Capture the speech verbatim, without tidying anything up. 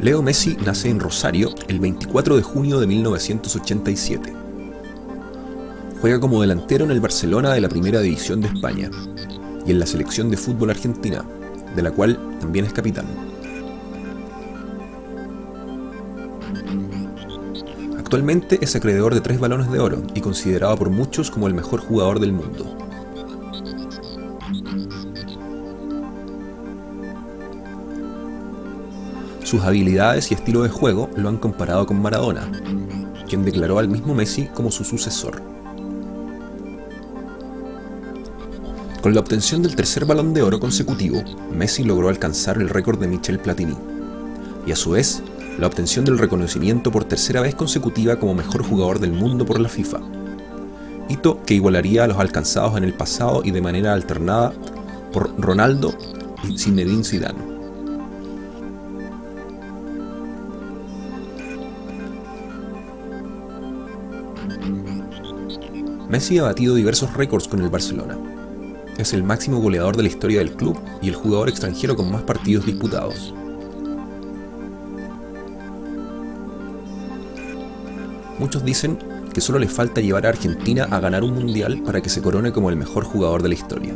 Leo Messi nace en Rosario el veinticuatro de junio de mil novecientos ochenta y siete. Juega como delantero en el Barcelona de la Primera División de España y en la selección de fútbol argentina, de la cual también es capitán. Actualmente es acreedor de tres balones de oro y considerado por muchos como el mejor jugador del mundo. Sus habilidades y estilo de juego lo han comparado con Maradona, quien declaró al mismo Messi como su sucesor. Con la obtención del tercer balón de oro consecutivo, Messi logró alcanzar el récord de Michel Platini, y a su vez, la obtención del reconocimiento por tercera vez consecutiva como mejor jugador del mundo por la FIFA, hito que igualaría a los alcanzados en el pasado y de manera alternada por Ronaldo y Zinedine Zidane. Messi ha batido diversos récords con el Barcelona. Es el máximo goleador de la historia del club y el jugador extranjero con más partidos disputados. Muchos dicen que solo le falta llevar a Argentina a ganar un mundial para que se corone como el mejor jugador de la historia.